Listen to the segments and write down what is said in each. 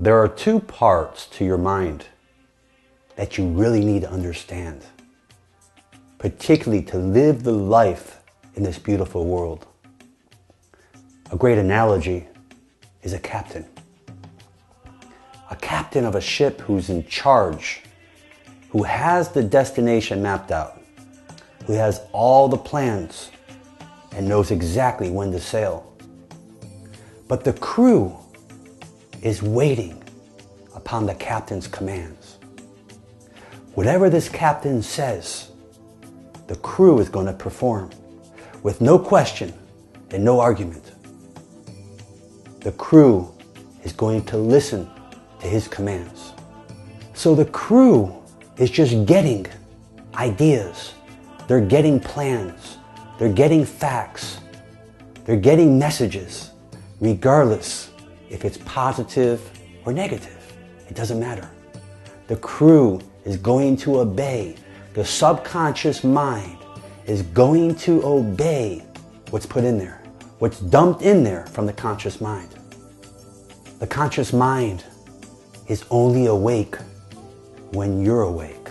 There are two parts to your mind that you really need to understand, particularly to live the life in this beautiful world. A great analogy is a captain. A captain of a ship who's in charge, who has the destination mapped out, who has all the plans and knows exactly when to sail. But the crew is waiting upon the captain's commands. Whatever this captain says, the crew is going to perform with no question and no argument. The crew is going to listen to his commands. So the crew is just getting ideas. They're getting plans. They're getting facts. They're getting messages, regardless if it's positive or negative. It doesn't matter. The crew is going to obey. The subconscious mind is going to obey what's put in there, what's dumped in there from the conscious mind. The conscious mind is only awake when you're awake.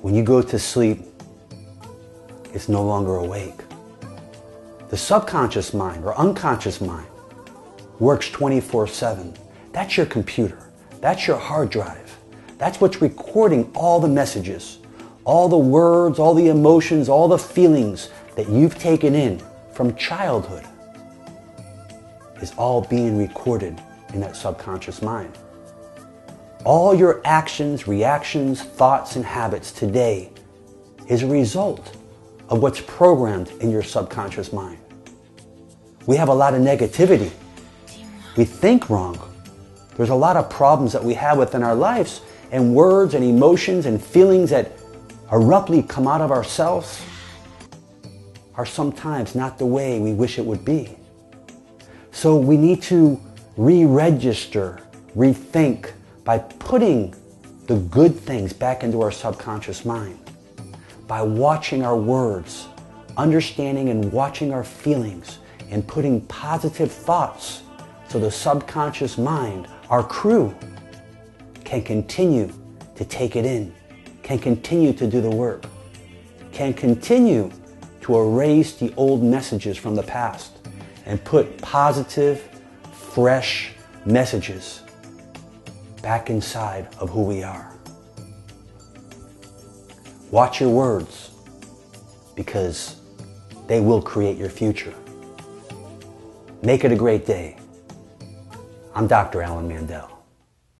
When you go to sleep, it's no longer awake. The subconscious mind or unconscious mind works 24/7. That's your computer. That's your hard drive. That's what's recording all the messages, all the words, all the emotions, all the feelings that you've taken in from childhood is all being recorded in that subconscious mind. All your actions, reactions, thoughts, and habits today is a result of what's programmed in your subconscious mind. We have a lot of negativity. We think wrong. There's a lot of problems that we have within our lives, and words and emotions and feelings that abruptly come out of ourselves are sometimes not the way we wish it would be. So we need to re-register, rethink by putting the good things back into our subconscious mind, by watching our words, understanding and watching our feelings, and putting positive thoughts so the subconscious mind, our crew, can continue to take it in, can continue to do the work, can continue to erase the old messages from the past and put positive, fresh messages back inside of who we are. Watch your words, because they will create your future. Make it a great day. I'm Dr. Alan Mandel.